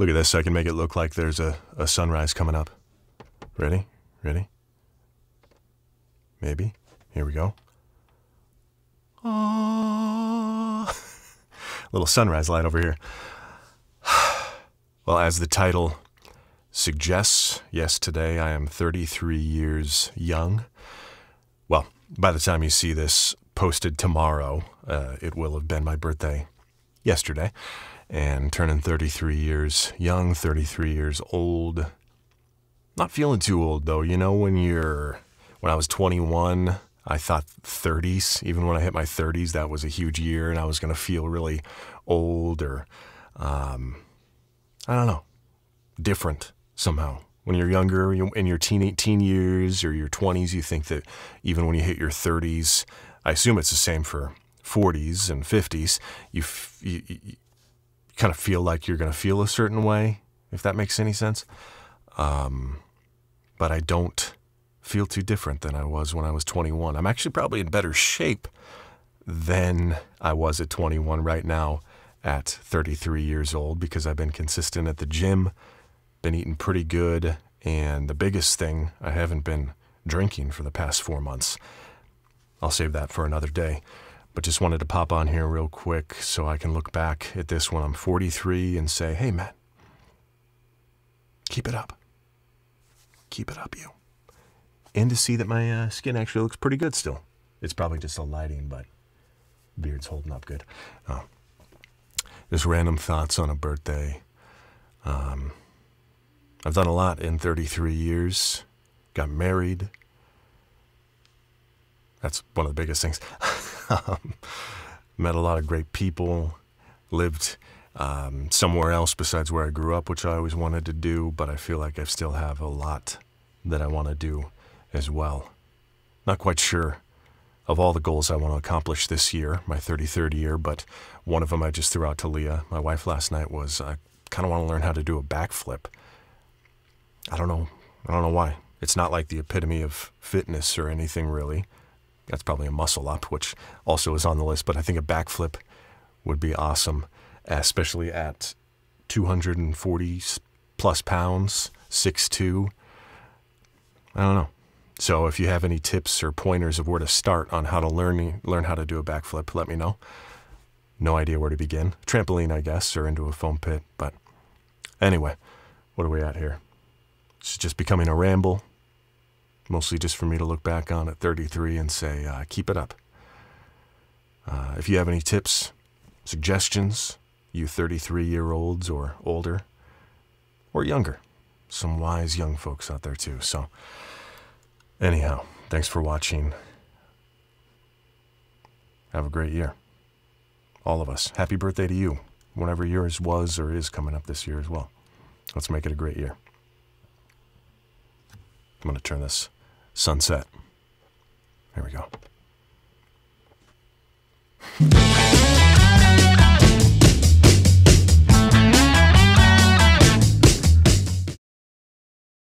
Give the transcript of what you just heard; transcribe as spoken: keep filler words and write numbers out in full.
Look at this, I can make it look like there's a, a sunrise coming up. Ready? Ready? Maybe. Here we go. Oh, little sunrise light over here. Well, as the title suggests, yes, today I am thirty-three years young. Well, by the time you see this posted tomorrow, uh, it will have been my birthday yesterday. And turning thirty-three years young, thirty-three years old. Not feeling too old, though. You know, when you're... When I was twenty-one, I thought thirties. Even when I hit my thirties, that was a huge year, and I was going to feel really old or, um, I don't know, different somehow. When you're younger, in your teen, teen years or your twenties, you think that even when you hit your thirties, I assume it's the same for forties and fifties, you, f you, you kind of feel like you're going to feel a certain way, if that makes any sense. Um, but I don't feel too different than I was when I was twenty-one. I'm actually probably in better shape than I was at twenty-one right now at thirty-three years old, because I've been consistent at the gym, been eating pretty good, and the biggest thing, I haven't been drinking for the past four months. I'll save that for another day, but just wanted to pop on here real quick so I can look back at this when I'm forty-three and say, hey, Matt, keep it up. Keep it up, you. And to see that my uh, skin actually looks pretty good still. It's probably just the lighting, but beard's holding up good. Oh. Just random thoughts on a birthday. Um, I've done a lot in thirty-three years. Got married. That's one of the biggest things. um, met a lot of great people. Lived um, somewhere else besides where I grew up, which I always wanted to do, but I feel like I still have a lot that I want to do as well. Not quite sure of all the goals I want to accomplish this year, my thirty-third year, but one of them I just threw out to Leah, my wife, last night was I kind of want to learn how to do a backflip. I don't know. I don't know why. It's not like the epitome of fitness or anything, really. That's probably a muscle up, which also is on the list, but I think a backflip would be awesome, especially at two hundred forty plus pounds, six two. I don't know. So if you have any tips or pointers of where to start on how to learn learn how to do a backflip, let me know. No idea where to begin. Trampoline, I guess, or into a foam pit. But anyway, what are we at here? It's just becoming a ramble, mostly just for me to look back on at thirty-three and say, uh, keep it up. Uh, if you have any tips, suggestions, you thirty-three-year-olds or older or younger, some wise young folks out there too. So anyhow, thanks for watching. Have a great year. All of us. Happy birthday to you, whenever yours was or is coming up this year as well. Let's make it a great year. I'm going to turn this sunset. Here we go.